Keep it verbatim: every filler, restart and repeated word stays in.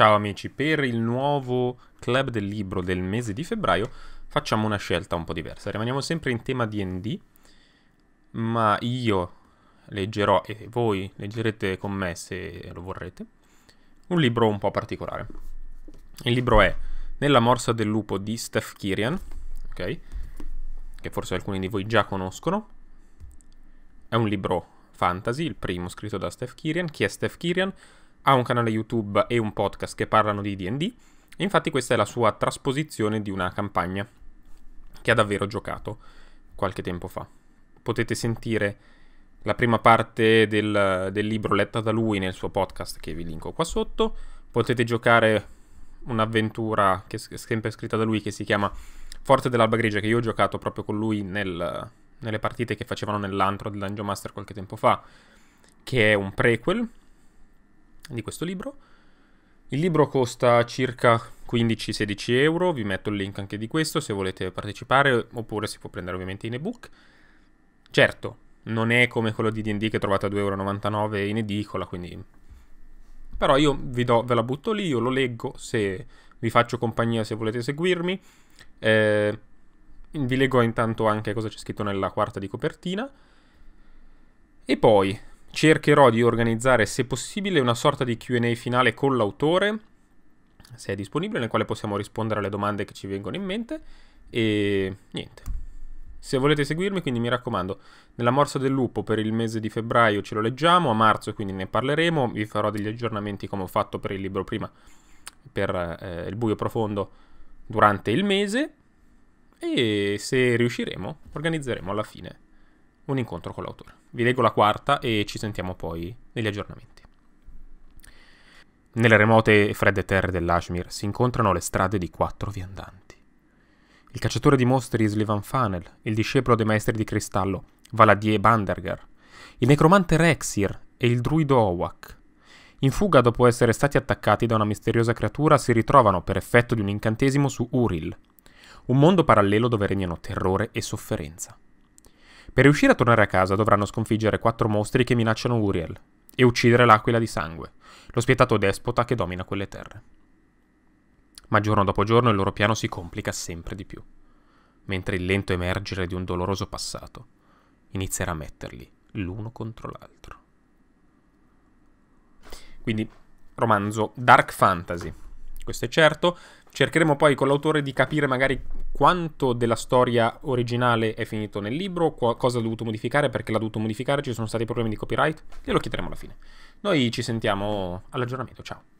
Ciao amici, per il nuovo club del libro del mese di febbraio facciamo una scelta un po' diversa. Rimaniamo sempre in tema D and D, ma io leggerò e voi leggerete con me, se lo vorrete, un libro un po' particolare. Il libro è Nella morsa del lupo di Stef Kyrian, ok? Che forse alcuni di voi già conoscono. È un libro fantasy, il primo scritto da Stef Kyrian. Chi è Stef Kyrian? Ha un canale YouTube e un podcast che parlano di D and D, e infatti questa è la sua trasposizione di una campagna che ha davvero giocato qualche tempo fa. Potete sentire la prima parte del, del libro letta da lui nel suo podcast, che vi linko qua sotto. Potete giocare un'avventura che è sempre scritta da lui, che si chiama Forte dell'Alba Grigia, che io ho giocato proprio con lui nel, nelle partite che facevano nell'antro del Dungeon Master qualche tempo fa, che è un prequel di questo libro. Il libro costa circa quindici sedici euro, vi metto il link anche di questo se volete partecipare, oppure si può prendere ovviamente in ebook. Certo, non è come quello di D and D che trovate a due e novantanove euro in edicola, quindi... però io vi do, ve la butto lì, io lo leggo, se vi faccio compagnia, se volete seguirmi. Eh, vi leggo intanto anche cosa c'è scritto nella quarta di copertina, e poi cercherò di organizzare, se possibile, una sorta di Q and A finale con l'autore, se è disponibile, nel quale possiamo rispondere alle domande che ci vengono in mente. E niente, se volete seguirmi, quindi mi raccomando, Nella morsa del lupo per il mese di febbraio ce lo leggiamo, a marzo quindi ne parleremo, vi farò degli aggiornamenti come ho fatto per il libro prima, per eh, il buio profondo, durante il mese, e se riusciremo organizzeremo alla fine un incontro con l'autore. Vi leggo la quarta e ci sentiamo poi negli aggiornamenti. Nelle remote e fredde terre dell'Ashmir si incontrano le strade di quattro viandanti. Il cacciatore di mostri Slivan Fanel, il discepolo dei maestri di cristallo Valadie Bandergar, il necromante Rexir e il druido Owak. In fuga dopo essere stati attaccati da una misteriosa creatura, si ritrovano per effetto di un incantesimo su Uriel, un mondo parallelo dove regnano terrore e sofferenza. Per riuscire a tornare a casa dovranno sconfiggere quattro mostri che minacciano Uriel e uccidere l'Aquila di Sangue, lo spietato despota che domina quelle terre. Ma giorno dopo giorno il loro piano si complica sempre di più, mentre il lento emergere di un doloroso passato inizierà a metterli l'uno contro l'altro. Quindi, romanzo dark fantasy, questo è certo. Cercheremo poi con l'autore di capire magari quanto della storia originale è finito nel libro, cosa ha dovuto modificare, perché l'ha dovuto modificare, ci sono stati problemi di copyright, glielo chiederemo alla fine. Noi ci sentiamo all'aggiornamento, ciao.